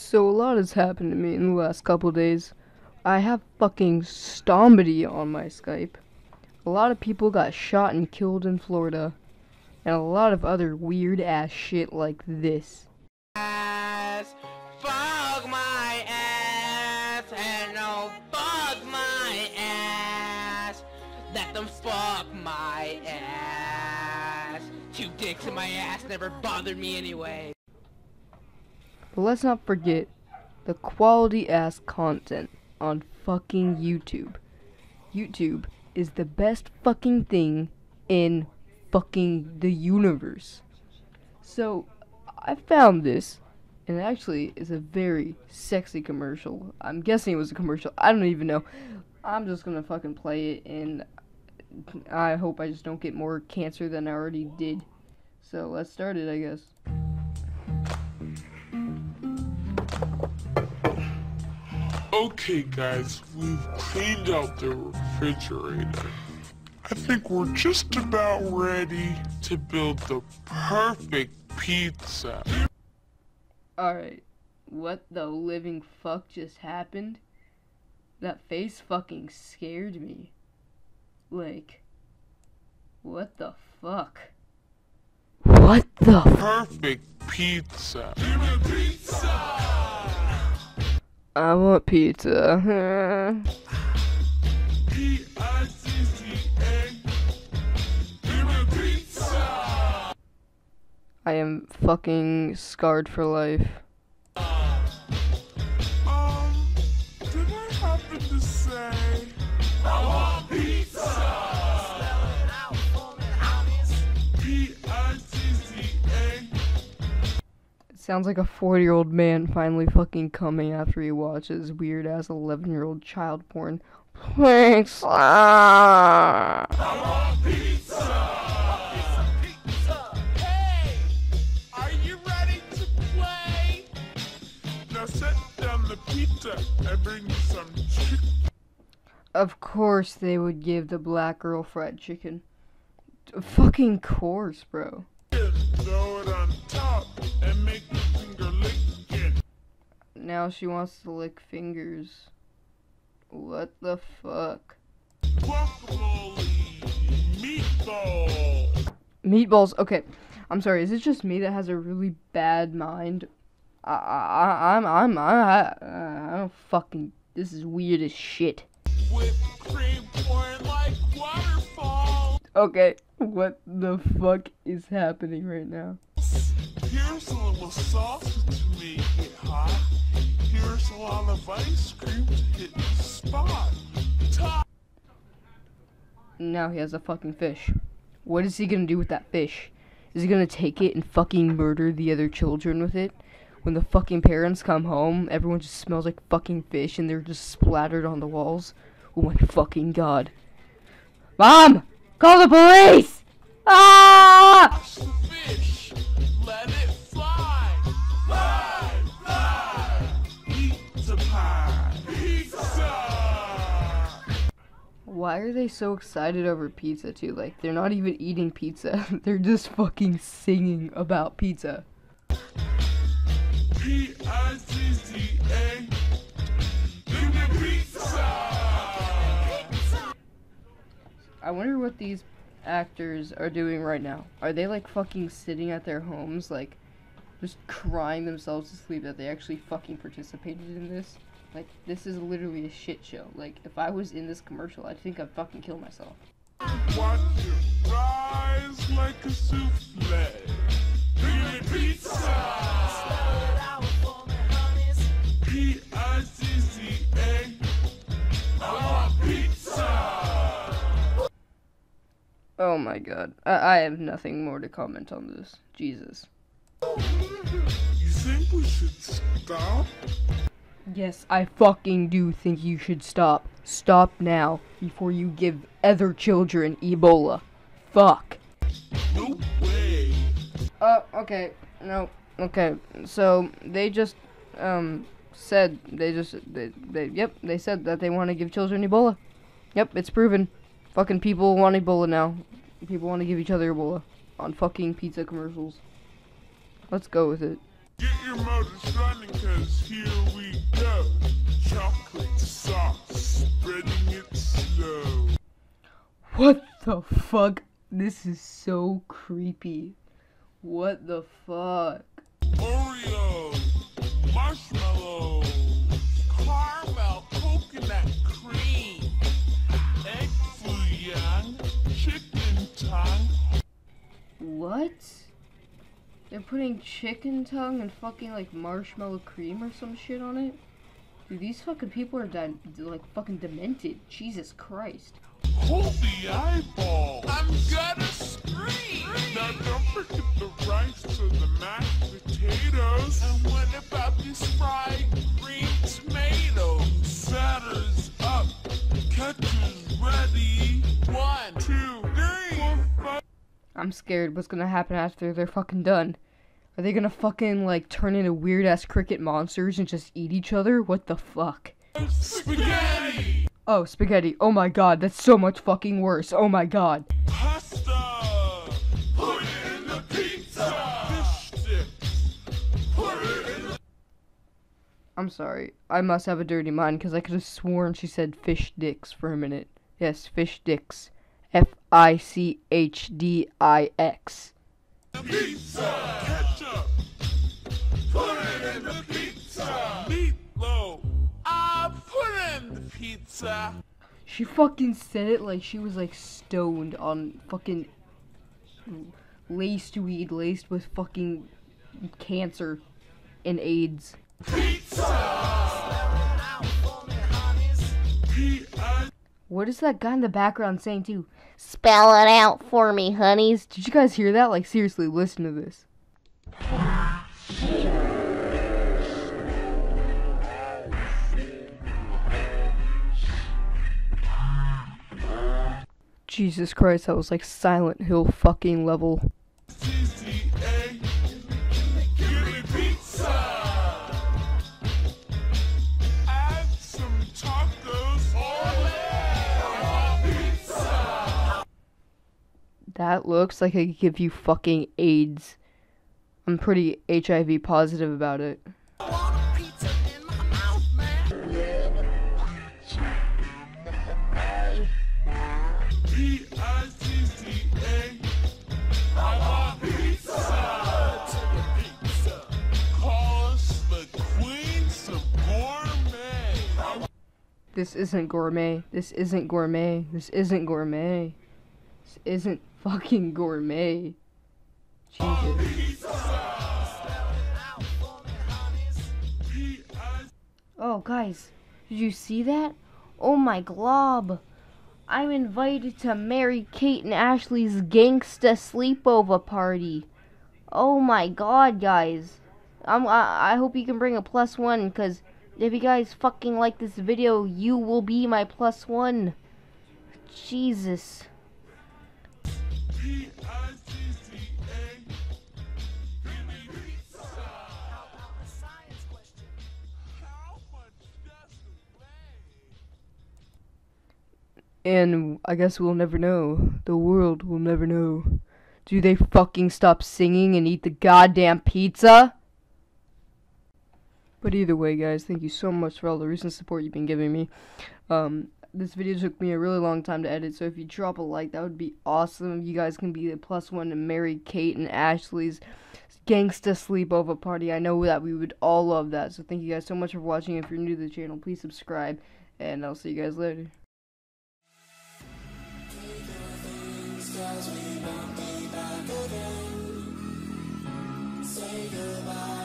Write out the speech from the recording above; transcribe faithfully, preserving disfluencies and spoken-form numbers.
So a lot has happened to me in the last couple days. I have fucking Stombity on my Skype. A lot of people got shot and killed in Florida. And a lot of other weird ass shit like this. Ass, fuck my ass, and no fuck my ass. Let them fuck my ass. Two dicks in my ass never bothered me anyway. But let's not forget the quality ass content on fucking YouTube. YouTube is the best fucking thing in fucking the universe. So I found this, and it actually is a very sexy commercial. I'm guessing it was a commercial. I don't even know. I'm just gonna fucking play it, and I hope I just don't get more cancer than I already did. So let's start it, I guess. Okay guys, we've cleaned out the refrigerator. I think we're just about ready to build the perfect pizza. Alright, what the living fuck just happened? That face fucking scared me. Like, what the fuck? What the perfect pizza. Pizza! I want pizza. Pizza. I am fucking scarred for life. Um, did I happen to say I want pizza? Spell it out for me, honest. P I T Z A. Sounds like a forty-year-old man finally fucking coming after he watches weird-ass eleven-year-old child porn. Thanks. I want pizza. I want pizza, pizza. Hey, are you ready to play? Now set down the pizza and bring me some chicken. Of course they would give the black girl fried chicken. Fucking course, bro. Throw it on top and make the finger lick it. Now she wants to lick fingers. What the fuck? Guacamole! Meatballs! Meatballs, okay. I'm sorry, is it just me that has a really bad mind? I, I, I'm, I'm, I, I don't fucking, this is weird as shit. Whipped cream pouring like waterfall! Okay, what the fuck is happening right now? Here's a little sauce to make it hot. Here's a lot of ice cream to hit the spot. Top. Now he has a fucking fish. What is he gonna do with that fish? Is he gonna take it and fucking murder the other children with it? When the fucking parents come home, everyone just smells like fucking fish and they're just splattered on the walls. Oh my fucking god. Mom! Call the police! Ah! Watch the fish. Let it fly. Ah! Why are they so excited over pizza too? Like, they're not even eating pizza. They're just fucking singing about pizza. P I T Z A. Pizza. I wonder what these actors are doing right now. Are they like fucking sitting at their homes, like just crying themselves to sleep that they actually fucking participated in this? Like, this is literally a shit show. Like, if I was in this commercial, I think I'd fucking kill myself. Watch it rise like a souffle. Pizza. Spell it out for me, honeys. P I T Z A. I want pizza. Oh my god. I, I have nothing more to comment on this. Jesus. You think we should stop? Yes, I fucking do think you should stop. Stop now, before you give other children Ebola. Fuck. No way. Uh, okay. No. Okay. So, they just, um, said, they just, they, they yep, they said that they want to give children Ebola. Yep, it's proven. Fucking people want Ebola now. People want to give each other Ebola. On fucking pizza commercials. Let's go with it. your motors running, cause here we go. Chocolate sauce, spreading it slow. What the fuck? This is so creepy. What the fuck? Oreos, marshmallows, caramel, coconut cream, egg foo-young, chicken tongue. What? They're putting chicken tongue and fucking like marshmallow cream or some shit on it? Dude, these fucking people are done, like fucking demented. Jesus Christ. Hold the eyeball. I'm gonna scream. Now don't forget the rice and the mashed potatoes. And what about these fried green tomatoes? Satter's up. Ketchup's ready. One, two, three, four, five. I'm scared. What's gonna happen after they're fucking done? Are they gonna fucking like turn into weird ass cricket monsters and just eat each other? What the fuck? Spaghetti! Oh, spaghetti. Oh my god, that's so much fucking worse. Oh my god. Pasta! Put it in the pizza! Fish sticks! Put it in the- I'm sorry. I must have a dirty mind because I could have sworn she said fish dicks for a minute. Yes, fish dicks. F I C H D I X. Pizza! Ketchup! Put it in the pizza! Meatloaf! I put in the pizza! She fucking said it like she was like stoned on fucking laced weed laced with fucking cancer and AIDS. Pizza! What is that guy in the background saying too? Spell it out for me, honeys. Did you guys hear that? Like, seriously, listen to this. Jesus Christ, that was like Silent Hill fucking level. C C A, give me pizza. Add some tacos. Oh, pizza. That looks like I could give you fucking AIDS. I'm pretty H I V positive about it. This isn't gourmet. This isn't gourmet. This isn't gourmet. This isn't fucking gourmet. Jesus. Oh, guys. Did you see that? Oh my glob. I'm invited to Mary-Kate and Ashley's gangsta sleepover party. Oh my god, guys. I'm, I, I hope you can bring a plus one, because... if you guys fucking like this video, you will be my plus one. Jesus. And I guess we'll never know. The world will never know. Do they fucking stop singing and eat the goddamn pizza? But either way, guys, thank you so much for all the recent support you've been giving me. Um, this video took me a really long time to edit, so if you drop a like, that would be awesome. You guys can be the plus one to Mary-Kate and Ashley's gangsta sleepover party. I know that we would all love that, so thank you guys so much for watching. If you're new to the channel, please subscribe, and I'll see you guys later. Say goodbye.